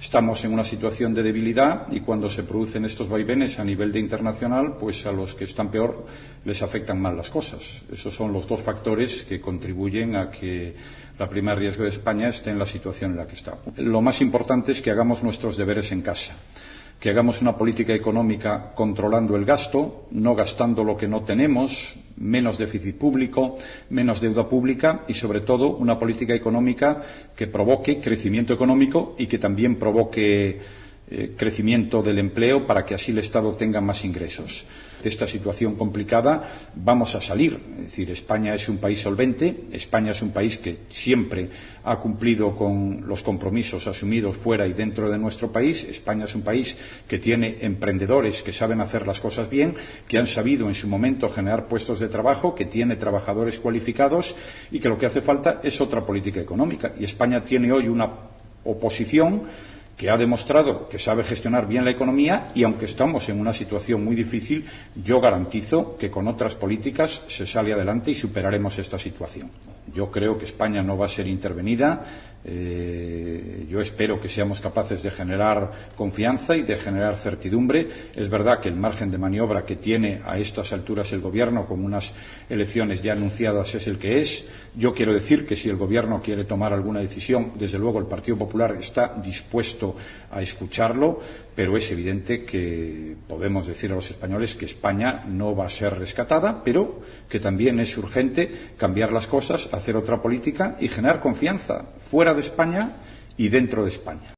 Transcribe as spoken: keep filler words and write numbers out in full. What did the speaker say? Estamos en una situación de debilidad y cuando se producen estos vaivenes a nivel de internacional, pues a los que están peor les afectan mal las cosas. Esos son los dos factores que contribuyen a que la prima de riesgo de España esté en la situación en la que está. Lo más importante es que hagamos nuestros deberes en casa, que hagamos una política económica controlando el gasto, no gastando lo que no tenemos, menos déficit público, menos deuda pública y, sobre todo, una política económica que provoque crecimiento económico y que también provoque eh, crecimiento del empleo para que así el Estado tenga más ingresos. De esta situación complicada vamos a salir. Es decir, España es un país solvente, España es un país que siempre ha cumplido con los compromisos asumidos fuera y dentro de nuestro país. España es un país que tiene emprendedores que saben hacer las cosas bien, que han sabido en su momento generar puestos de trabajo, que tiene trabajadores cualificados y que lo que hace falta es otra política económica. Y España tiene hoy una oposición que ha demostrado que sabe gestionar bien la economía y, aunque estamos en una situación muy difícil, yo garantizo que con otras políticas se sale adelante y superaremos esta situación. Yo creo que España no va a ser intervenida. Eh, yo espero que seamos capaces de generar confianza y de generar certidumbre. Es verdad que el margen de maniobra que tiene a estas alturas el Gobierno, con unas elecciones ya anunciadas, es el que es. Yo quiero decir que si el Gobierno quiere tomar alguna decisión, desde luego el Partido Popular está dispuesto a escucharlo, pero es evidente que podemos decir a los españoles que España no va a ser rescatada, pero que también es urgente cambiar las cosas, hacer otra política y generar confianza fuera de España y dentro de España.